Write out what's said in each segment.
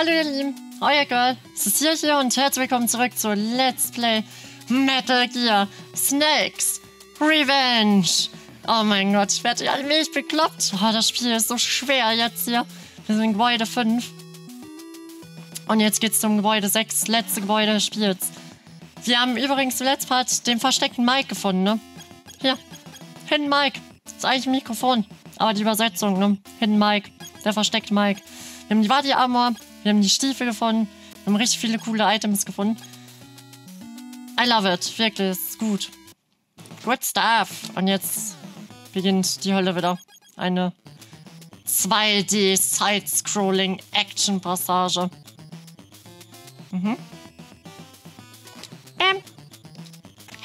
Hallo ihr Lieben, euer Girl, Cécile hier und herzlich willkommen zurück zu Let's Play Metal Gear Snake's Revenge. Oh mein Gott, ich werde allmählich bekloppt. Oh, das Spiel ist so schwer jetzt hier. Wir sind in Gebäude 5. Und jetzt geht's zum Gebäude 6, letzte Gebäude des Spiels. Wir haben übrigens im letzten Part den versteckten Mike gefunden, ne? Hier, Hidden Mike. Das ist eigentlich ein Mikrofon. Aber die Übersetzung, ne? Hidden Mike, der versteckte Mike. Wir haben die Body-Armor, wir haben die Stiefel gefunden, wir haben richtig viele coole Items gefunden. I love it, wirklich, das ist gut. Good stuff. Und jetzt beginnt die Hölle wieder. Eine 2D-Side-Scrolling-Action-Passage. Mhm.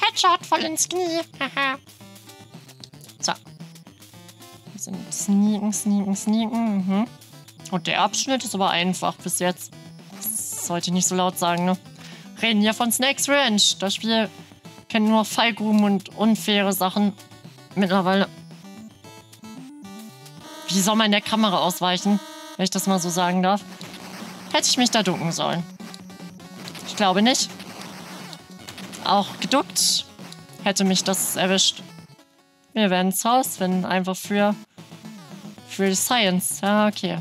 Headshot voll ins Knie. Haha. So. Wir sind sneaken. Mhm. Und der Abschnitt ist aber einfach bis jetzt. Das sollte ich nicht so laut sagen, ne? Reden hier von Snake's Ranch. Das Spiel kennt nur Fallgruben und unfaire Sachen mittlerweile. Wie soll man der Kamera ausweichen, wenn ich das mal so sagen darf? Hätte ich mich da ducken sollen? Ich glaube nicht. Auch geduckt hätte mich das erwischt. Wir werden ins Haus, wenn einfach für die Science. Ja, okay.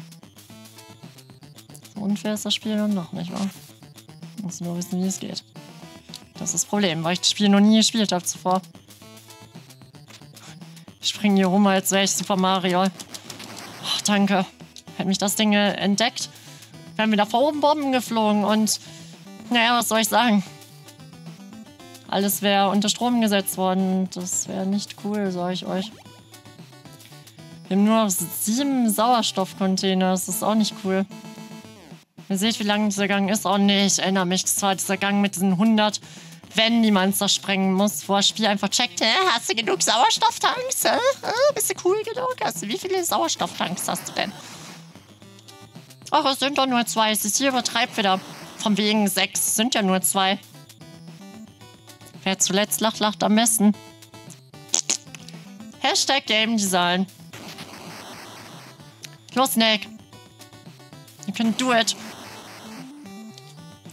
So unfair ist das Spiel dann noch nicht, wahr? Ich muss nur wissen, wie es geht. Das ist das Problem, weil ich das Spiel noch nie gespielt habe zuvor. Ich springe hier rum, als wäre ich Super Mario. Ach, danke. Hätte mich das Ding entdeckt, wären wir da vor oben Bomben geflogen und naja, was soll ich sagen? Alles wäre unter Strom gesetzt worden. Das wäre nicht cool, sage ich euch. Wir haben nur noch 7 Sauerstoffcontainer. Das ist auch nicht cool. Ihr seht, wie lang dieser Gang ist. Oh nee, ich erinnere mich. Das war dieser Gang mit diesen 100, wenn die Monster sprengen muss, wo das Spiel einfach checkt. Hast du genug Sauerstofftanks? Bist du cool genug? Wie viele Sauerstofftanks hast du denn? Ach, es sind doch nur 2. Es ist hier übertreibt wieder. Von wegen 6 sind ja nur 2. Wer zuletzt lacht, lacht am besten. Hashtag Game Design. Los, Snake. You can do it.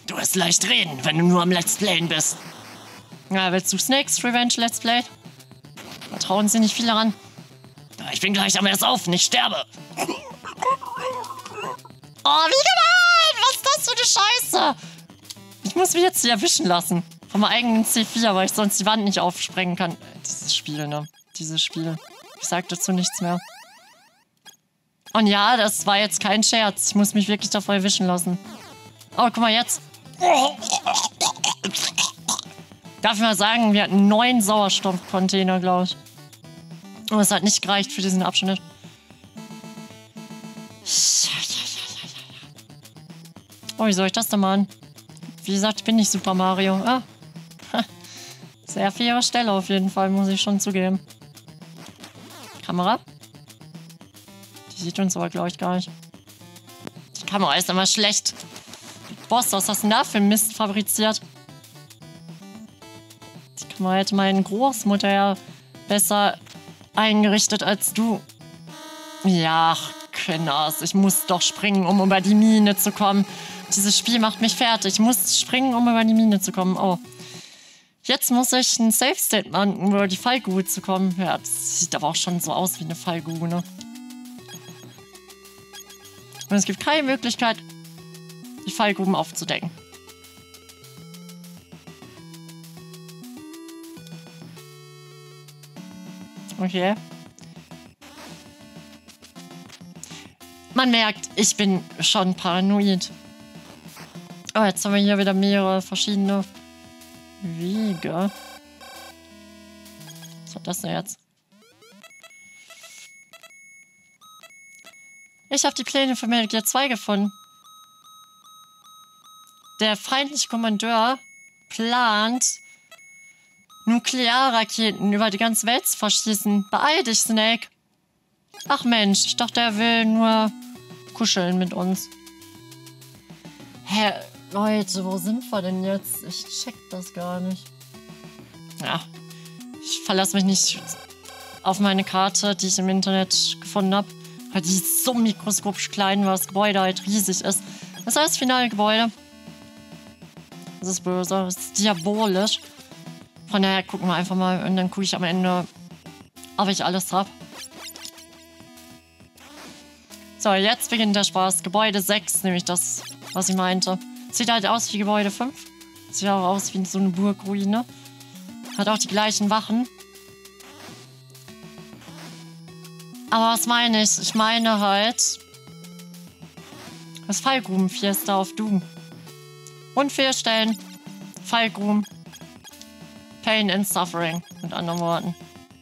Du wirst leicht reden, wenn du nur am Let's Playen bist. Na, willst du Snake's Revenge Let's Play? Da trauen sie nicht viel daran. Ich bin gleich am Ersaufen, ich sterbe. Oh, wie gemein! Was für eine Scheiße! Ich muss mich jetzt hier erwischen lassen. Von meinem eigenen C4, weil ich sonst die Wand nicht aufsprengen kann. Dieses Spiel, ne? Dieses Spiel. Ich sag dazu nichts mehr. Und ja, das war jetzt kein Scherz. Ich muss mich wirklich davor erwischen lassen. Oh, guck mal jetzt. Darf ich mal sagen, wir hatten 9 Sauerstoffcontainer, glaube ich. Aber es hat nicht gereicht für diesen Abschnitt. Oh, wie soll ich das denn machen? Wie gesagt, ich bin nicht Super Mario. Ah. Sehr faire Stelle auf jeden Fall, muss ich schon zugeben. Kamera? Die sieht uns aber, glaube ich, gar nicht. Die Kamera ist immer schlecht. Big Boss, was hast du denn da für einen Mist fabriziert? Die Kamera hätte meine Großmutter ja besser eingerichtet als du. Ja, Kinders, ich muss doch springen, um über die Mine zu kommen. Dieses Spiel macht mich fertig. Ich muss springen, um über die Mine zu kommen. Oh. Jetzt muss ich ein Safe State machen, um über die Fallgrube zu kommen. Ja, das sieht aber auch schon so aus wie eine Fallgrube, ne? Und es gibt keine Möglichkeit, die Fallgruben aufzudecken. Okay. Man merkt, ich bin schon paranoid. Oh, jetzt haben wir hier wieder mehrere verschiedene Wege. Was hat das denn jetzt? Ich habe die Pläne für Metal Gear 2 gefunden. Der feindliche Kommandeur plant, Nuklearraketen über die ganze Welt zu verschießen. Beeil dich, Snake. Ach Mensch, ich dachte, er will nur kuscheln mit uns. Hä? Leute, wo sind wir denn jetzt? Ich check das gar nicht. Ja, ich verlasse mich nicht auf meine Karte, die ich im Internet gefunden habe. Weil die ist so mikroskopisch klein, weil das Gebäude halt riesig ist. Das war das finale Gebäude. Das ist böse. Das ist diabolisch. Von daher gucken wir einfach mal und dann gucke ich am Ende, ob ich alles hab. So, jetzt beginnt der Spaß. Gebäude 6, nämlich das, was ich meinte. Sieht halt aus wie Gebäude 5. Sieht auch aus wie so eine Burgruine. Hat auch die gleichen Wachen. Aber was meine ich? Ich meine halt das Fallgruben-Fiesta auf Doom. Und Fehlstellen. Fallgruben. Pain and Suffering, mit anderen Worten.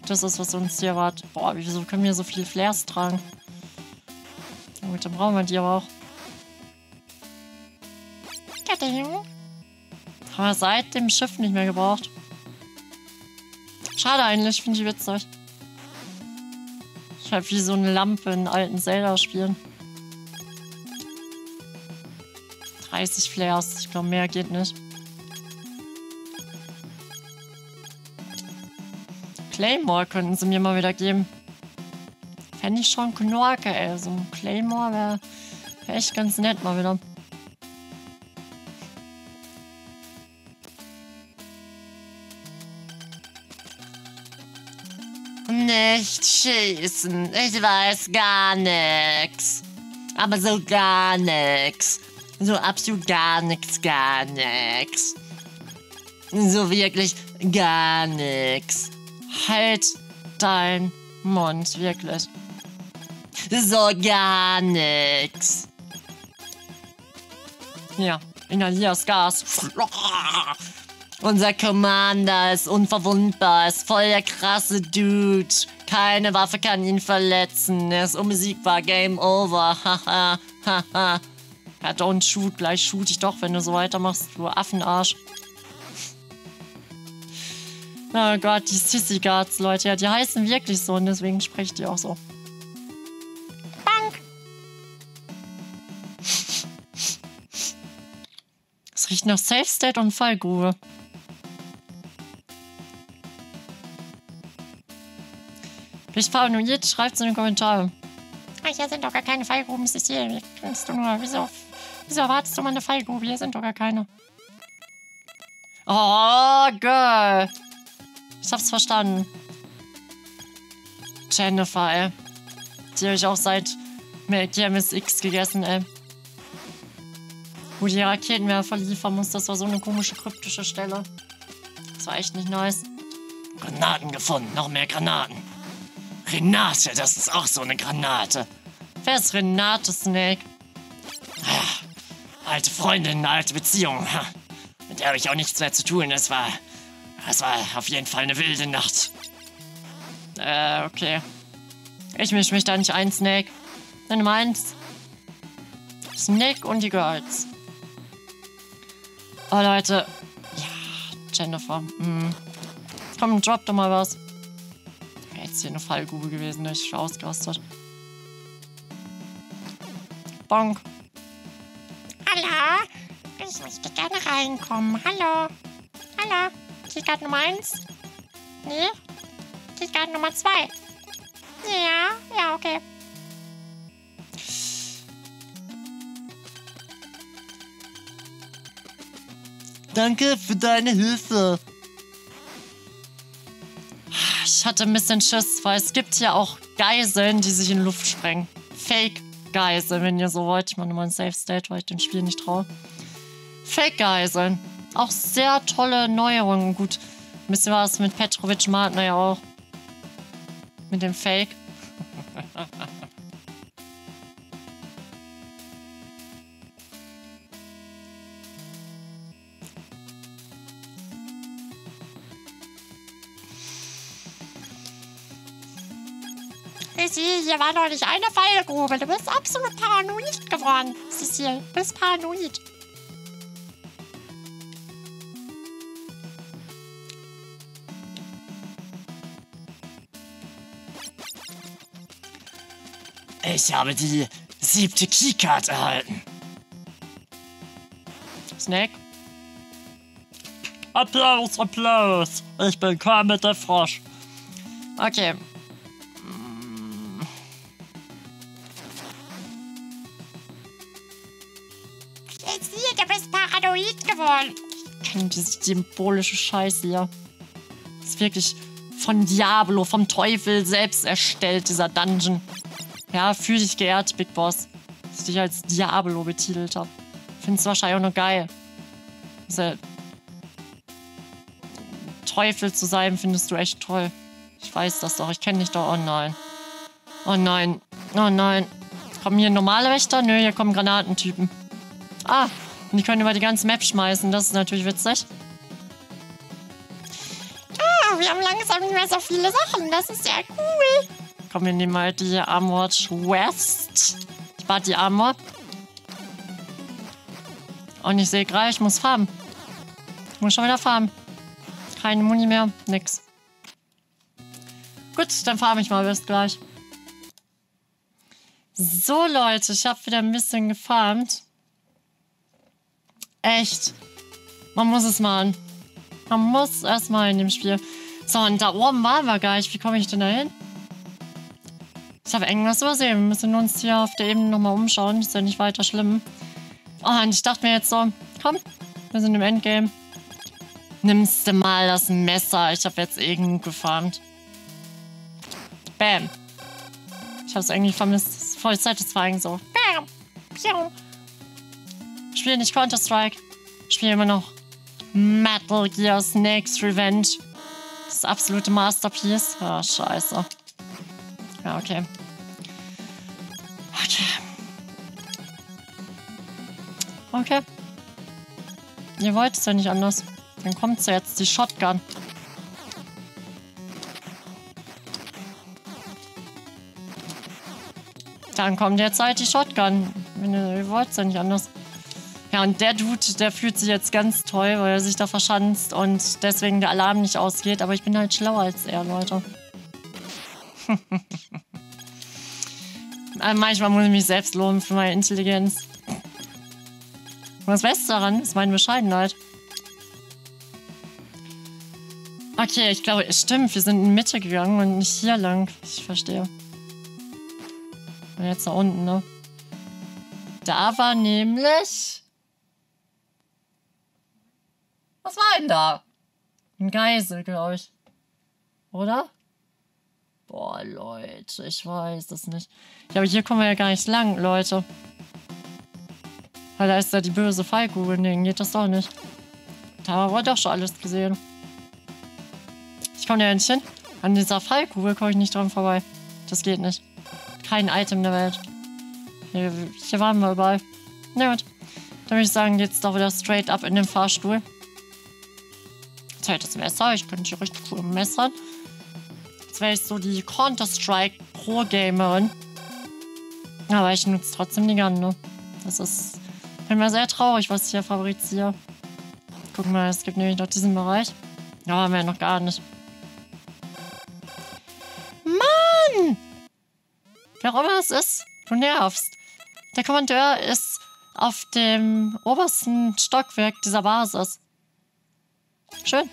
Das ist, was uns hier erwartet. Boah, wieso können wir so viele Flares tragen? Na gut, dann brauchen wir die aber auch. Haben wir seit dem Schiff nicht mehr gebraucht. Schade eigentlich, finde ich witzig. Ich hab wie so eine Lampe in alten Zelda-Spielen. 30 Flares, ich glaube, mehr geht nicht. Claymore könnten sie mir mal wieder geben. Fände ich schon Knorke, ey. So ein Claymore wäre echt ganz nett mal wieder. Nicht schießen. Ich weiß gar nichts. Aber so gar nichts. So absolut gar nichts, gar nichts. So wirklich gar nichts. Halt dein Mund, wirklich. So gar nichts. Ja, inhalier das Gas. Unser Commander ist unverwundbar, ist voll der krasse Dude. Keine Waffe kann ihn verletzen, er ist unbesiegbar, Game Over, haha, haha. Ja, don't shoot, gleich shoot ich doch, wenn du so weitermachst, du Affenarsch. Oh Gott, die Sissy Guards, Leute, ja, die heißen wirklich so und deswegen spreche ich die auch so. Bank! Es riecht nach Safe State und Fallgrube. Ich paranoid, schreibt es in den Kommentaren. Ah, hier sind doch gar keine Fallgruben, Cécile. Wie kannst du nur? Wieso erwartest du mal eine Fallgrube? Hier sind doch gar keine. Oh, girl. Ich hab's verstanden. Jennifer, ey. Die hab ich auch seit MSX gegessen, ey. Wo die Raketenwerfer liefern muss, das war so eine komische kryptische Stelle. Das war echt nicht nice. Granaten gefunden, noch mehr Granaten. Renate, das ist auch so eine Granate. Wer ist Renate, Snake? Ah, alte Freundin, alte Beziehung. Mit der habe ich auch nichts mehr zu tun. Es war auf jeden Fall eine wilde Nacht. Okay. Ich mische mich da nicht ein, Snake. Wenn du meinst. Snake und die Girls. Oh, Leute. Ja, Jennifer. Komm, drop doch mal was. Jetzt hier eine Fallgrube gewesen, da ich schon ausgerastet. Bonk. Hallo? Ich möchte gerne reinkommen. Hallo? Hallo? Keycard Nummer 1? Nee? Keycard Nummer 2? Ja? Ja, okay. Danke für deine Hilfe. Ich hatte ein bisschen Schiss, weil es gibt hier auch Geiseln, die sich in Luft sprengen. Fake-Geiseln, wenn ihr so wollt. Ich mache nochmal ein Safe State, weil ich dem Spiel nicht traue. Fake-Geiseln. Auch sehr tolle Neuerungen. Gut, ein bisschen war es mit Petrovic Martner ja auch. Mit dem Fake. Cécile, hier war doch nicht eine Fallgrube. Du bist absolut paranoid geworden, Cécile. Du bist paranoid. Ich habe die 7. Keycard erhalten. Snack? Applaus, Applaus. Ich bin Kermit der Frosch. Okay. du bist paranoid geworden. Ich kenne diese symbolische Scheiße hier. Das ist wirklich von Diablo, vom Teufel selbst erstellt, dieser Dungeon. Ja, fühl dich geehrt, Big Boss, dass ich dich als Diablo betitelt habe. Find's wahrscheinlich auch noch geil. Dieser Teufel zu sein, findest du echt toll. Ich weiß das doch, ich kenne dich doch. Oh nein. Oh nein. Oh nein. Kommen hier normale Wächter? Nö, hier kommen Granatentypen. Ah, und die können über die ganze Map schmeißen. Das ist natürlich witzig. Oh, wir haben langsam nicht mehr so viele Sachen. Das ist ja cool. Komm, wir nehmen mal die Armored West. Ich bat die Armor. Und ich sehe gerade, ich muss farmen. Ich muss schon wieder farmen. Keine Muni mehr, nix. Gut, dann farm ich mal bis gleich. So, Leute, ich habe wieder ein bisschen gefarmt. Echt. Man muss es machen. Man muss es mal in dem Spiel. So, und da oben waren wir gar nicht. Wie komme ich denn da hin? Ich habe irgendwas übersehen. Wir müssen uns hier auf der Ebene nochmal umschauen. Ist ja nicht weiter schlimm. Oh, und ich dachte mir jetzt so, komm, wir sind im Endgame. Nimmst du mal das Messer. Ich habe jetzt eh genug gefarmt. Bam. Ich habe es irgendwie vermisst. Das ist voll satisfying so. Bam. Pium. Ich spiele nicht Counter-Strike. Ich spiele immer noch Metal Gear Snake's Revenge. Das absolute Masterpiece. Ah, scheiße. Ja, okay. Okay. Okay. Ihr wollt es ja nicht anders. Dann kommt ja jetzt die Shotgun. Dann kommt jetzt halt die Shotgun. Ihr wollt es ja nicht anders. Ja, und der Dude, der fühlt sich jetzt ganz toll, weil er sich da verschanzt und deswegen der Alarm nicht ausgeht. Aber ich bin halt schlauer als er, Leute. Manchmal muss ich mich selbst loben für meine Intelligenz. Und das Beste daran ist meine Bescheidenheit. Okay, ich glaube, stimmt, wir sind in die Mitte gegangen und nicht hier lang. Ich verstehe. Und jetzt nach unten, ne? Da war nämlich... Was war denn da? Ein Geisel, glaube ich. Oder? Boah, Leute, ich weiß es nicht. Ja, aber hier kommen wir ja gar nicht lang, Leute. Weil da ist ja die böse Fallkugel. Nee, geht das doch nicht. Da haben wir wohl doch schon alles gesehen. Ich komme da nicht hin. An dieser Fallkugel komme ich nicht dran vorbei. Das geht nicht. Kein Item der Welt. Hier waren wir überall. Na gut. Dann würde ich sagen, geht's doch wieder straight up in den Fahrstuhl. Jetzt halt das Messer. Ich könnte hier richtig cool messern. Jetzt wäre ich so die Counter-Strike-Pro-Gamerin. Aber ich nutze trotzdem die Gun, ne? Das ist immer sehr traurig, was ich hier fabriziere. Guck mal, es gibt nämlich noch diesen Bereich. Ja, haben wir ja noch gar nicht. Mann! Wer auch immer das ist, du nervst. Der Kommandeur ist auf dem obersten Stockwerk dieser Basis. Schön.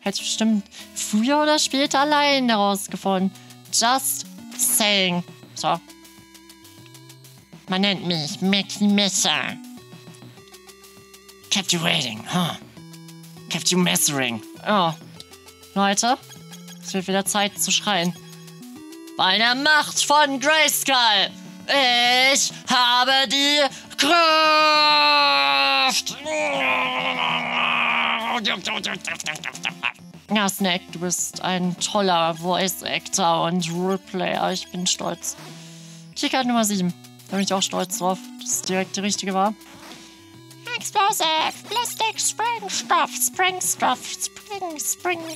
Hätte ich bestimmt früher oder später allein herausgefunden. Just saying. So. Man nennt mich Mickey Messer. Kept you waiting, huh? Kept you messering. Oh. Leute, es wird wieder Zeit zu schreien. Bei der Macht von Grayskull. Ich habe die Kraft. Ja, Snake, du bist ein toller Voice-Actor und Roleplayer. Ich bin stolz. Keycard Nummer 7. Da bin ich auch stolz drauf, dass es direkt die richtige war. Explosive, Plastic,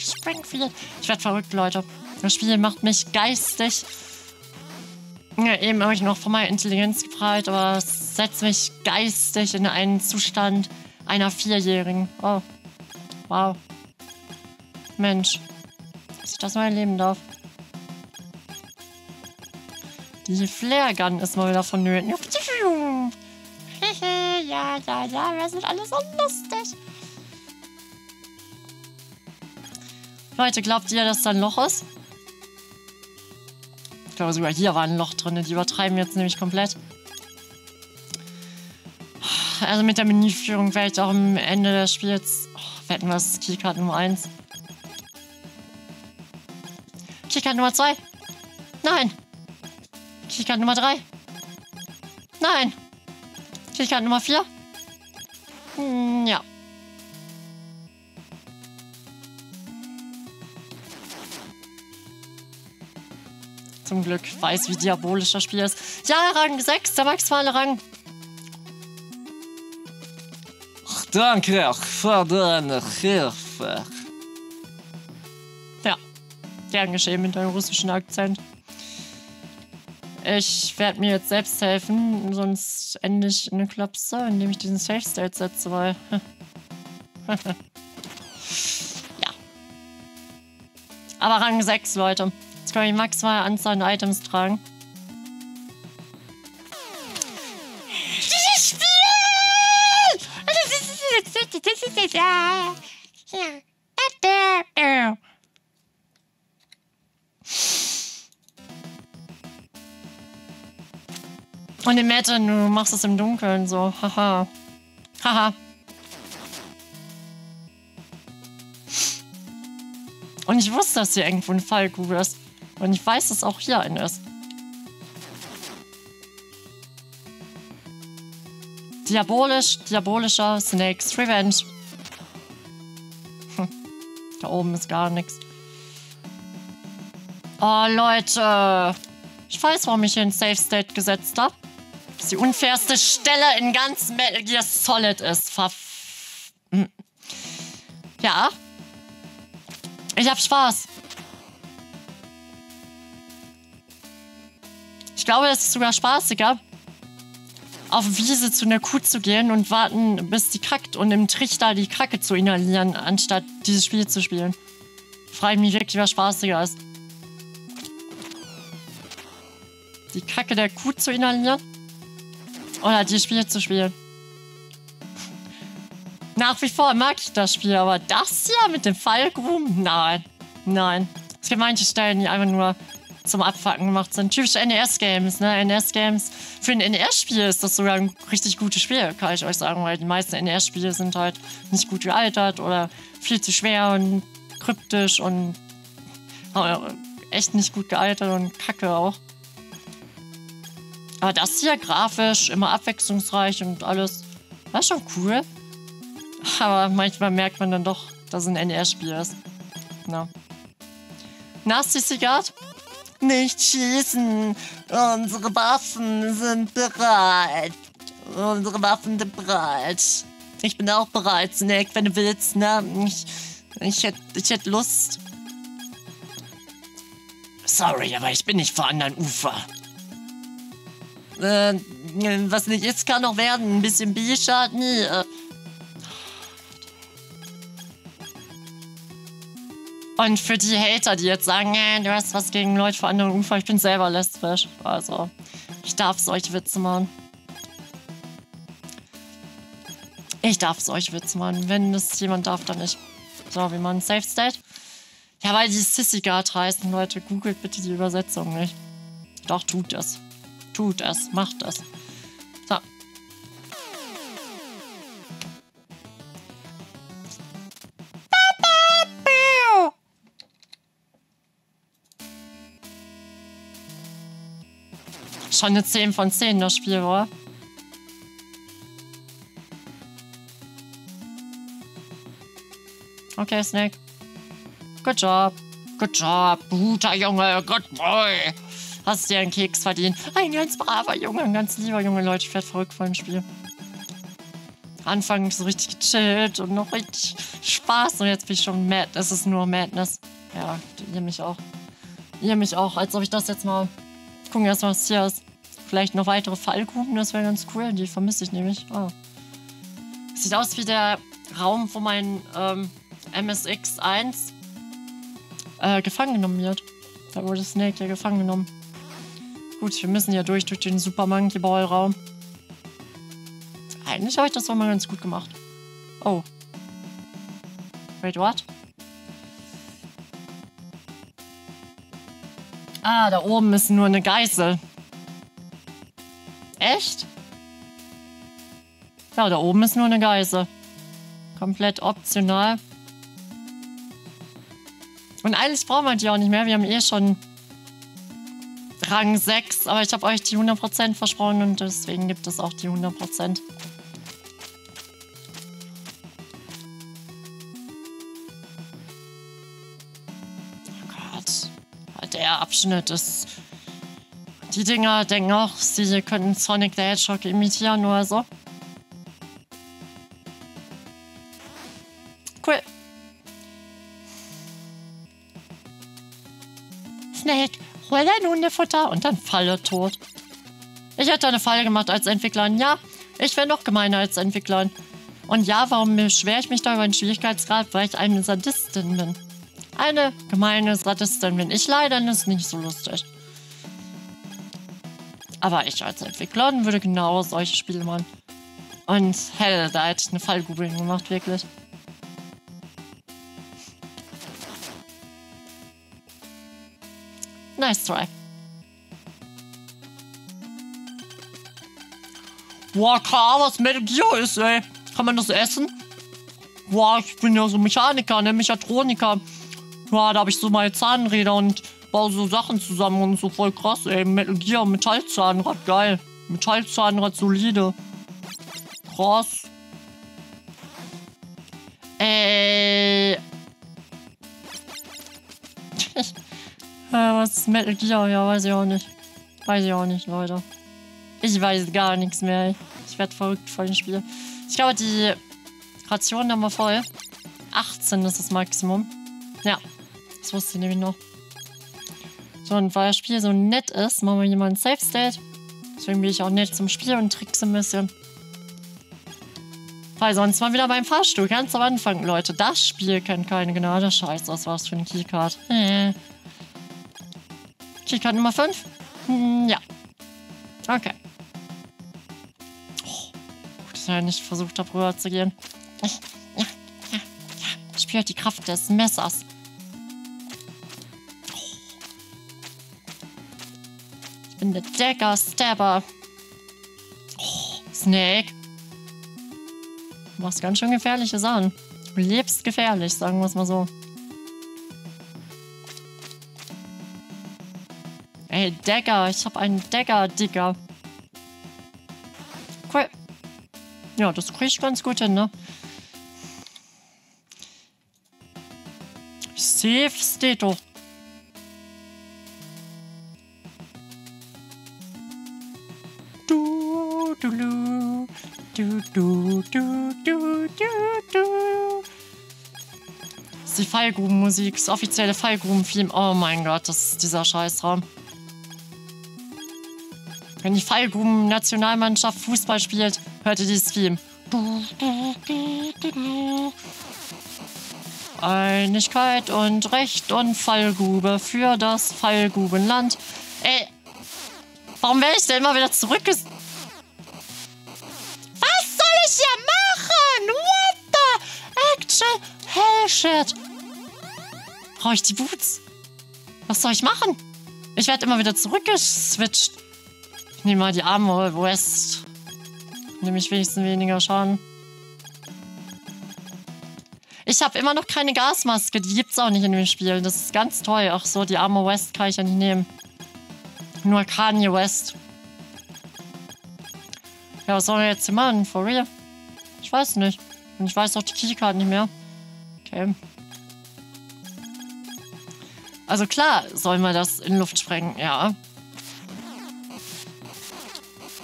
Springfield. Ich werde verrückt, Leute. Das Spiel macht mich geistig. Ja, eben habe ich noch von meiner Intelligenz gefragt, aber es setzt mich geistig in einen Zustand einer Vierjährigen. Oh, wow. Mensch, dass ich das mal erleben darf. Die Flare Gun ist mal wieder vonnöten. Hehe, ja, wir sind alle so lustig. Leute, glaubt ihr, dass da ein Loch ist? Ich glaube, sogar hier war ein Loch drin. Die übertreiben jetzt nämlich komplett. Also mit der Menüführung wäre ich auch am Ende des Spiels. Wetten wir, es ist Keycard Nummer 1. Keycard Nummer 2. Nein. Keycard Nummer 3. Nein. Keycard Nummer 4. Ja. Zum Glück weiß, wie diabolisch das Spiel ist. Ja, Rang 6, der maximale Rang. Ach, danke für deine Hilfe. Ja, gern geschehen mit deinem russischen Akzent. Ich werde mir jetzt selbst helfen, sonst ende ich in eine Klapse, indem ich diesen Safe State setze, weil... ja. Aber Rang 6, Leute. Jetzt kann ich maximal Anzahl an Items tragen. Dieses Spiel! Das ist ja. Ja. Und im Meta, du machst es im Dunkeln so. Haha. Haha. Und ich wusste, dass hier irgendwo ein Fallkugel ist. Und ich weiß, dass auch hier eine ist. Diabolisch, diabolischer Snake's Revenge. Da oben ist gar nichts. Oh, Leute. Ich weiß, warum ich hier einen Safe State gesetzt habe. Das ist die unfairste Stelle in ganz Metal Gear Solid ist. Ja. Ich hab Spaß. Ich glaube, es ist sogar spaßiger, auf Wiese zu einer Kuh zu gehen und warten, bis die kackt und im Trichter die Kacke zu inhalieren, anstatt dieses Spiel zu spielen. Ich frage mich wirklich, was spaßiger ist. Die Kacke der Kuh zu inhalieren oder dieses Spiel zu spielen. Nach wie vor mag ich das Spiel, aber das hier mit dem Fallgruben? Nein. Nein. Es gibt manche Stellen, die einfach nur zum Abfacken gemacht sind. Typische NES-Games, ne? NES-Games. Für ein NES-Spiel ist das sogar ein richtig gutes Spiel, kann ich euch sagen, weil die meisten NES-Spiele sind halt nicht gut gealtert oder viel zu schwer und kryptisch und echt nicht gut gealtert und kacke auch. Aber das hier grafisch, immer abwechslungsreich und alles, war schon cool. Aber manchmal merkt man dann doch, dass ein NES-Spiel ist. Na. Na, Sissy Guards? Nicht schießen! Unsere Waffen sind bereit! Unsere Waffen sind bereit! Ich bin auch bereit, Snake, wenn du willst, ne? Ich hätte Lust. Sorry, aber ich bin nicht vor anderen Ufer. Was nicht ist, kann noch werden. Ein bisschen Bier schadet nie. Und für die Hater, die jetzt sagen, du hast was gegen Leute vor anderen Unfall, ich bin selber lesbisch. Also, ich darf solche Witze machen. Ich darf solche Witze machen. Wenn das jemand darf, dann ich. So, wie man Safe State. Ja, weil die Sissy Guard heißen, Leute. Googelt bitte die Übersetzung nicht. Doch, tut das. Tut das. Macht das. So. Schon eine 10 von 10 das Spiel, oder? Okay, Snake. Good job. Good job. Guter Junge. Good boy. Hast dir einen Keks verdient. Ein ganz braver Junge. Ein ganz lieber Junge, Leute. Ich werde verrückt von dem Spiel. Anfangs so richtig gechillt und noch richtig Spaß. Und jetzt bin ich schon mad. Es ist nur Madness. Ja, ihr mich auch. Ihr mich auch. Als ob ich das jetzt mal... Gucken erstmal, was hier ist. Vielleicht noch weitere Fallgruben, das wäre ganz cool. Die vermisse ich nämlich. Oh. Sieht aus wie der Raum, wo mein MSX 1 gefangen genommen wird. Da wurde Snake ja gefangen genommen. Gut, wir müssen ja durch den Super Monkey Ball Raum. Eigentlich habe ich das doch mal ganz gut gemacht. Oh. Wait, what? Ah, da oben ist nur eine Geißel. Echt? Ja, da oben ist nur eine Geise. Komplett optional. Und alles brauchen wir die auch nicht mehr. Wir haben eh schon Rang 6. Aber ich habe euch die 100% versprochen und deswegen gibt es auch die 100%. Der Abschnitt ist. Die Dinger denken auch, sie könnten Sonic the Hedgehog imitieren oder so. Cool. Snake, hol dein Hundefutter und dann Falle tot. Ich hätte eine Falle gemacht als Entwicklerin. Ja, ich wäre noch gemeiner als Entwicklerin. Und ja, warum beschwere ich mich da über den Schwierigkeitsgrad? Weil ich eine Sadistin bin. Eine gemeine Sadistin bin ich leider, das ist nicht so lustig. Aber ich als Entwickler würde genau solche Spiele machen. Und hell, da hätte ich eine Fallgrube gemacht, wirklich. Nice try. Boah, klar, was Metal Gear ist, ey. Kann man das essen? Boah, ich bin ja so Mechaniker, ne? Mechatroniker. Ja, da habe ich so meine Zahnräder und baue so Sachen zusammen und so voll krass, ey. Metal Gear, Metallzahnrad, geil. Metallzahnrad, solide. Krass. Was ist Metal Gear? Ja, weiß ich auch nicht. Weiß ich auch nicht, Leute. Ich weiß gar nichts mehr, ey. Ich werde verrückt von dem Spiel. Ich glaube, die Rationen haben wir voll. 18 ist das Maximum. Ja, das wusste ich nämlich noch. So, und weil das Spiel so nett ist, machen wir hier mal ein Safe State. Deswegen bin ich auch nett zum Spiel und trickse ein bisschen. Weil sonst mal wieder beim Fahrstuhl. Ganz am Anfang, Leute. Das Spiel kennt keine Gnade. Scheiße, was war das für eine Keycard? Keycard Nummer 5? Ja. Okay. Oh, gut, dass ich nicht versucht habe, rüber zu gehen. Das Spiel hat die Kraft des Messers. Ich bin der Dagger-Stabber. Oh, Snake. Du machst ganz schön gefährliche Sachen. Du lebst gefährlich, sagen wir es mal so. Ey, Dagger. Ich habe einen Dagger, Digger. Cool. Ja, das kriege ich ganz gut hin, ne? Safe steht doch. Das ist die Fallgrubenmusik, das offizielle Fallgrubenfilm. Oh mein Gott, das ist dieser Scheißraum. Wenn die Fallgruben-Nationalmannschaft Fußball spielt, hört ihr dieses Film. Einigkeit und Recht und Fallgrube für das Fallgrubenland. Ey, warum werde ich denn immer wieder zurückgesetzt? Was soll ich hier machen? What the actual hell shit? Brauche ich die Boots? Was soll ich machen? Ich werde immer wieder zurückgeswitcht. Ich nehme mal die Armor West. Nehme ich wenigstens weniger Schaden. Ich habe immer noch keine Gasmaske. Die gibt's auch nicht in dem Spiel. Das ist ganz toll. Ach so, die Armor West kann ich ja nicht nehmen. Nur Kanye West. Ja, was sollen wir jetzt hier machen? For real? Ich weiß nicht. Und ich weiß auch die Keycard nicht mehr. Okay. Also klar, sollen wir das in Luft sprengen, ja.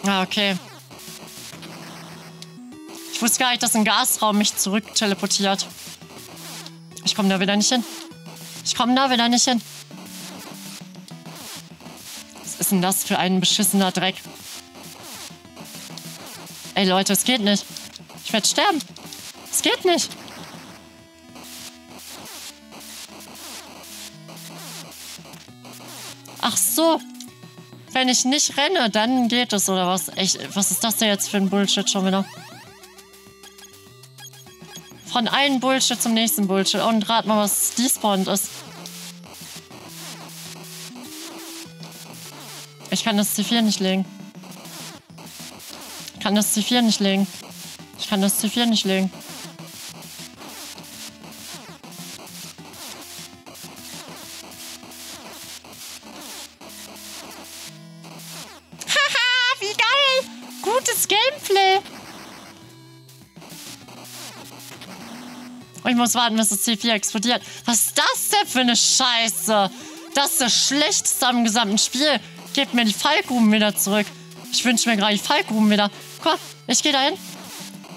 Ah, okay. Ich wusste gar nicht, dass ein Gasraum mich zurück teleportiert. Ich komme da wieder nicht hin. Ich komme da wieder nicht hin. Was ist denn das für ein beschissener Dreck? Ey Leute, es geht nicht. Ich werde sterben. Es geht nicht. Ach so. Wenn ich nicht renne, dann geht es, oder was? Echt, was ist das denn jetzt für ein Bullshit schon wieder? Von einem Bullshit zum nächsten Bullshit. Und rat mal, was despawned ist. Ich kann das C4 nicht legen. kann das C4 nicht legen. Haha, wie geil! Gutes Gameplay! Ich muss warten, bis das C4 explodiert. Was ist das denn für eine Scheiße? Das ist das Schlechteste am gesamten Spiel. Gebt mir die Fallgruben wieder zurück. Ich wünsche mir gerade die Fallgruben wieder. Guck mal, ich gehe da hin.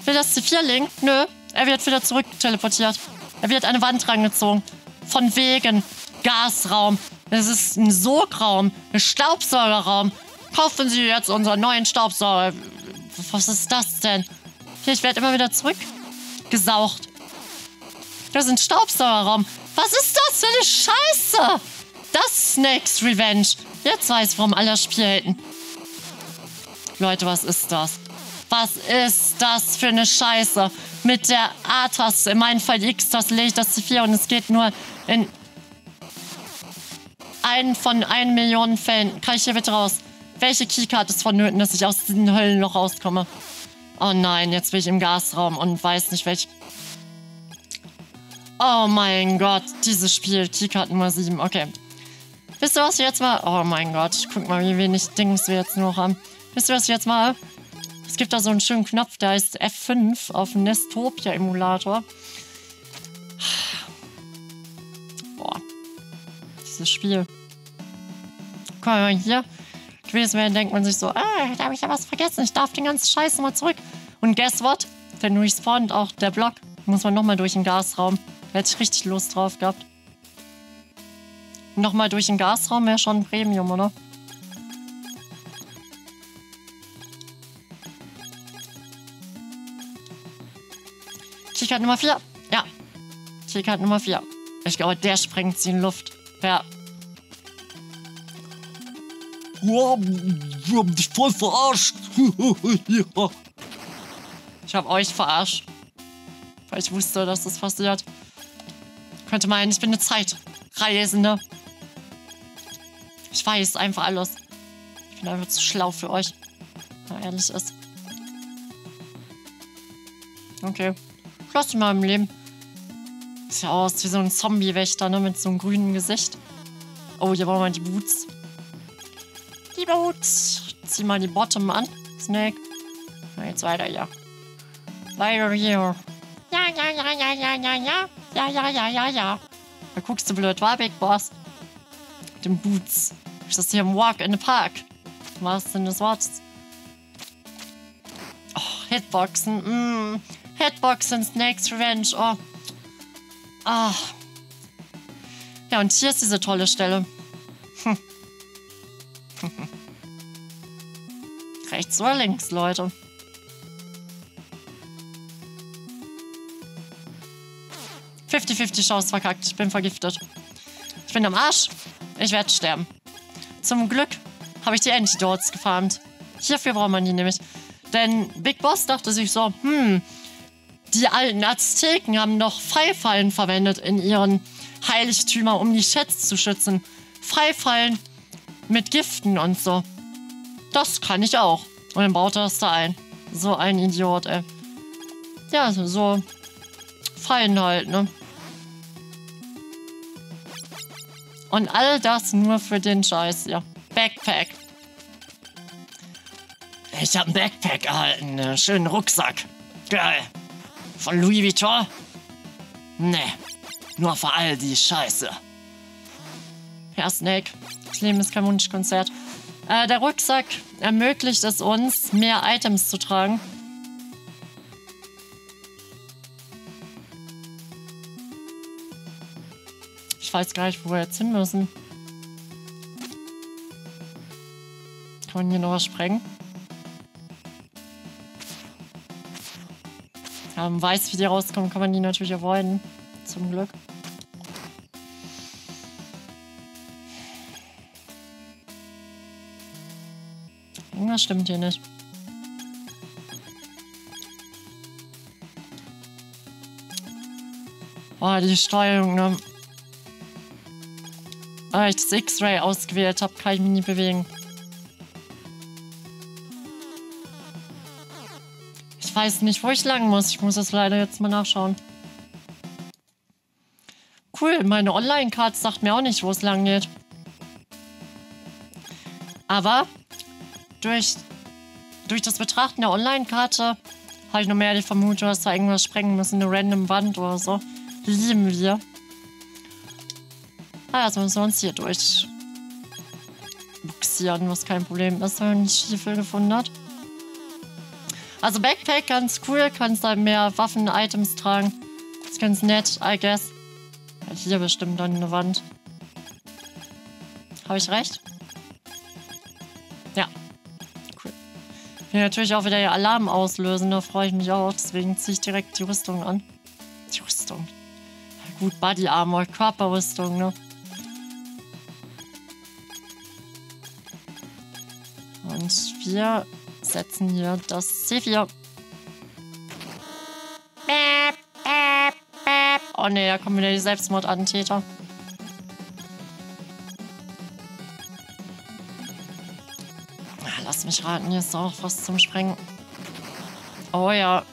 Will das C4 legen? Nö. Er wird wieder zurück teleportiert. Er wird an eine Wand rangezogen. Von wegen. Gasraum. Es ist ein Sograum. Ein Staubsaugerraum. Kaufen Sie jetzt unseren neuen Staubsauger. Was ist das denn? Hier, ich werde immer wieder zurückgesaugt. Das ist ein Staubsaugerraum. Was ist das für eine Scheiße? Das ist Snake's Revenge. Jetzt weiß ich, warum alle das Spiel haten. Leute, was ist das? Was ist das für eine Scheiße? Mit der A-Taste, in meinem Fall die X-Taste, lege ich das C4 und es geht nur in einen von 1 Million Fällen. Kann ich hier bitte raus? Welche Keycard ist vonnöten, dass ich aus diesen Höllen noch rauskomme? Oh nein, jetzt bin ich im Gasraum und weiß nicht, welche... Oh mein Gott, dieses Spiel. Keycard Nummer 7, okay. Wisst ihr, was wir jetzt mal... Oh mein Gott, ich guck mal, wie wenig Dings wir jetzt noch haben. Wisst ihr, was ich jetzt mal... Es gibt da so einen schönen Knopf, der heißt F5 auf dem Nestopia-Emulator. Boah. Dieses Spiel. Guck mal hier. Gewesen wäre, denkt man sich so, da habe ich ja was vergessen. Ich darf den ganzen Scheiß nochmal zurück. Und guess what? Dann respawnt auch der Block. Muss man nochmal durch den Gasraum. Da hätte ich richtig Lust drauf gehabt. Nochmal durch den Gasraum wäre schon ein Premium, oder? Keycard Nummer 4. Ja. Keycard Nummer 4. Ich glaube, der sprengt sie in Luft. Ja. Wow, die haben dich voll verarscht. Ja. Ich habe euch verarscht. Weil ich wusste, dass das passiert. Könnte meinen, ich bin eine Zeitreisende. Ich weiß einfach alles. Ich bin einfach zu schlau für euch. Wenn man ehrlich ist. Okay. Lass dich mal im Leben. Sieht ja aus wie so ein Zombie-Wächter, ne? Mit so einem grünen Gesicht. Oh, hier brauchen wir die Boots. Die Boots. Zieh mal die Bottom an. Snake. Na, jetzt weiter hier. Weiter hier. Ja, ja, ja, ja, ja, ja, ja. Ja, ja, ja, ja, ja. Da guckst du blöd, war Big Boss? Mit den Boots. Ist das hier im Walk in the Park? Was denn das Wortes? Oh, Hitboxen. Hitboxen, Snake's Revenge. Oh. Ah. Ja, und hier ist diese tolle Stelle. Rechts oder links, Leute? Chance verkackt. Ich bin vergiftet. Ich bin am Arsch. Ich werde sterben. Zum Glück habe ich die Antidotes gefarmt. Hierfür braucht man die nämlich. Denn Big Boss dachte sich so, die alten Azteken haben doch Freifallen verwendet in ihren Heiligtümern, um die Schätze zu schützen. Freifallen mit Giften und so. Das kann ich auch. Und dann baut er das da ein. So ein Idiot, ey. Ja, so Fallen halt, ne? Und all das nur für den Scheiß, ja. Backpack. Ich habe ein Backpack erhalten. Einen schönen Rucksack. Geil. Von Louis Vuitton? Nee. Nur für all die Scheiße. Ja, Snake. Das Leben ist kein Wunschkonzert. Der Rucksack ermöglicht es uns, mehr Items zu tragen. Ich weiß gar nicht, wo wir jetzt hin müssen. Kann man hier noch was sprengen? Ja, man weiß, wie die rauskommen, kann man die natürlich erwarten. Zum Glück. Irgendwas stimmt hier nicht. Boah, die Steuerung, ne? Weil ich das X-Ray ausgewählt habe, kann ich mich nie bewegen. Ich ich weiß nicht, wo ich lang muss. Ich muss das leider jetzt mal nachschauen. Cool, meine Online-Card sagt mir auch nicht, wo es lang geht. Aber durch das Betrachten der Online-Karte habe ich noch mehr die Vermutung, dass da irgendwas sprengen müssen, eine random Wand oder so. Lieben wir. Ah, jetzt müssen wir uns hier durchbuxieren, was kein Problem ist, wenn man einen Stiefel gefunden hat. Also Backpack, ganz cool, kannst da mehr Waffen, Items tragen. Das ist ganz nett, I guess. Hier bestimmt dann eine Wand. Habe ich recht? Ja. Cool. Will natürlich auch wieder den Alarm auslösen, da freue ich mich auch. Deswegen ziehe ich direkt die Rüstung an. Die Rüstung. Ja, gut, Body-Armor, Körperrüstung, ne? Und wir setzen hier das C4. Oh ne, da kommen wieder die Selbstmordattentäter. Lass mich raten, hier ist auch was zum Sprengen. Oh ja.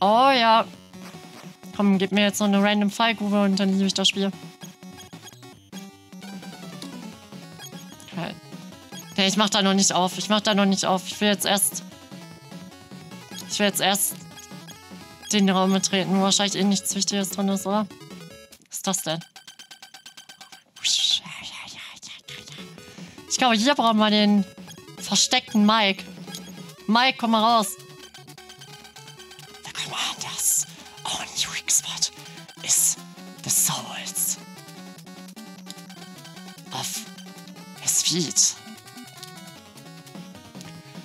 Oh ja. Komm, gib mir jetzt noch eine random Fallgrube und dann liebe ich das Spiel. Okay. Ne, ich mach da noch nicht auf. Ich will jetzt erst... den Raum betreten, wo wahrscheinlich eh nichts Wichtiges drin ist, oder? Was ist das denn? Ich glaube, hier brauchen wir den versteckten Mike. Mike, komm mal raus. The commander's only weak spot is the soles of his feet.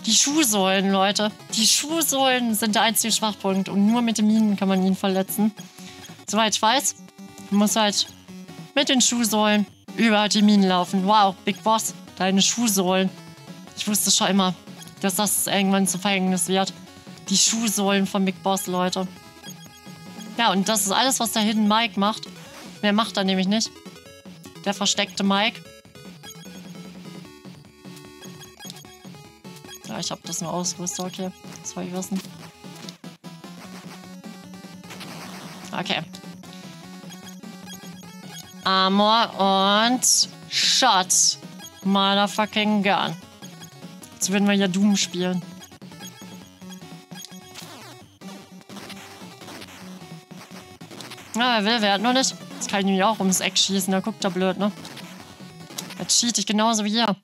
Die Schuhsohlen, Leute. Die Schuhsohlen sind der einzige Schwachpunkt. Und nur mit den Minen kann man ihn verletzen. Soweit ich weiß, man muss halt mit den Schuhsohlen über die Minen laufen. Wow, Big Boss, deine Schuhsohlen. Ich wusste schon immer, dass das irgendwann zu Verhängnis wird. Die Schuhsohlen von Big Boss, Leute. Ja, und das ist alles, was der Hidden Mike macht. Mehr macht er nämlich nicht. Der versteckte Mike. Ich habe das nur ausgerüstet, okay. Das wollte ich wissen. Okay. Armor und Shot. Motherfucking Gun. Jetzt würden wir ja Doom spielen. Na, wer will, wer hat noch nicht. Jetzt kann ich nämlich auch ums Eck schießen, da guckt er blöd, ne? Jetzt cheat ich genauso wie hier.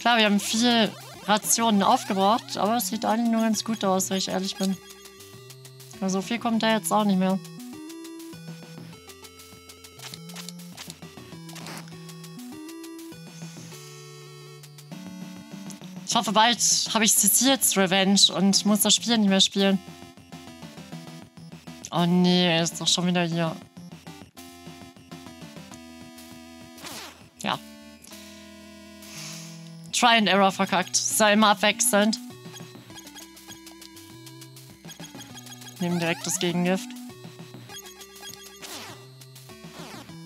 Klar, wir haben viele Rationen aufgebraucht, aber es sieht eigentlich nur ganz gut aus, wenn ich ehrlich bin. So viel kommt da jetzt auch nicht mehr. Ich hoffe, bald habe ich Céciles Revenge und muss das Spiel nicht mehr spielen. Oh nee, ist doch schon wieder hier. Ja. Try and Error verkackt. Sei immer abwechselnd. Nehmen direkt das Gegengift.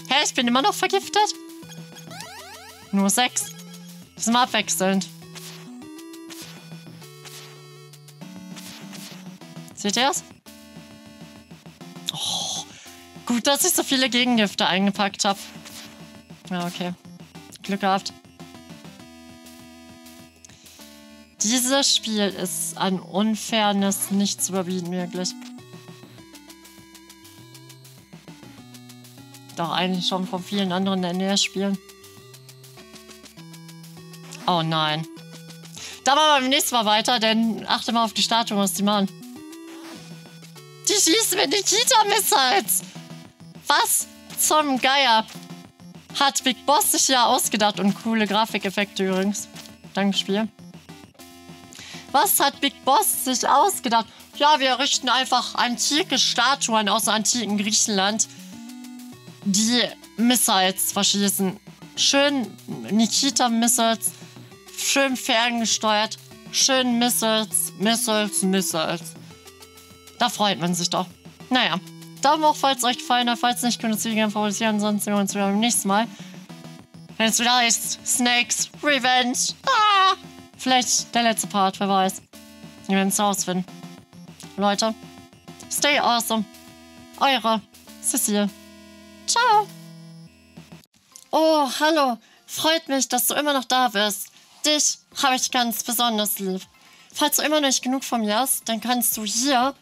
Hä, ich bin immer noch vergiftet? Nur 6. Das ist immer abwechselnd. Seht ihr das? Oh, gut, dass ich so viele Gegengifte eingepackt habe. Ja, okay. Glück gehabt. Dieses Spiel ist an Unfairness nicht zu überbieten, wirklich. Doch eigentlich schon von vielen anderen NES-Spielen. Oh nein. Da machen wir beim nächsten Mal weiter, denn achte mal auf die Statuen, was die machen. Die schießen mit Nikita-Missiles! Was zum Geier? Hat Big Boss sich ja ausgedacht und coole Grafikeffekte übrigens. Danke, Spiel. Was hat Big Boss sich ausgedacht? Ja, wir errichten einfach antike Statuen aus dem antiken Griechenland, die Missiles verschießen. Schön Nikita-Missiles, schön ferngesteuert, schön Missiles. Da freut man sich doch. Naja, Daumen hoch, falls es euch gefallen hat. Falls nicht, könnt ihr das Video gerne favorisieren. Sonst sehen wir uns wieder beim nächsten Mal. Wenn es wieder heißt Snake's Revenge. Ah! Vielleicht der letzte Part, wer weiß. Wir werden es rausfinden. Leute, stay awesome. Eure Cécile. Ciao. Oh, hallo. Freut mich, dass du immer noch da bist. Dich habe ich ganz besonders lieb. Falls du immer noch nicht genug von mir hast, dann kannst du hier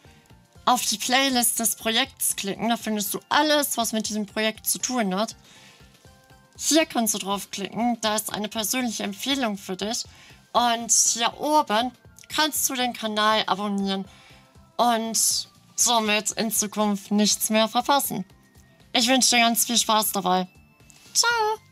auf die Playlist des Projekts klicken. Da findest du alles, was mit diesem Projekt zu tun hat. Hier kannst du draufklicken. Da ist eine persönliche Empfehlung für dich. Und hier oben kannst du den Kanal abonnieren und somit in Zukunft nichts mehr verpassen. Ich wünsche dir ganz viel Spaß dabei. Ciao!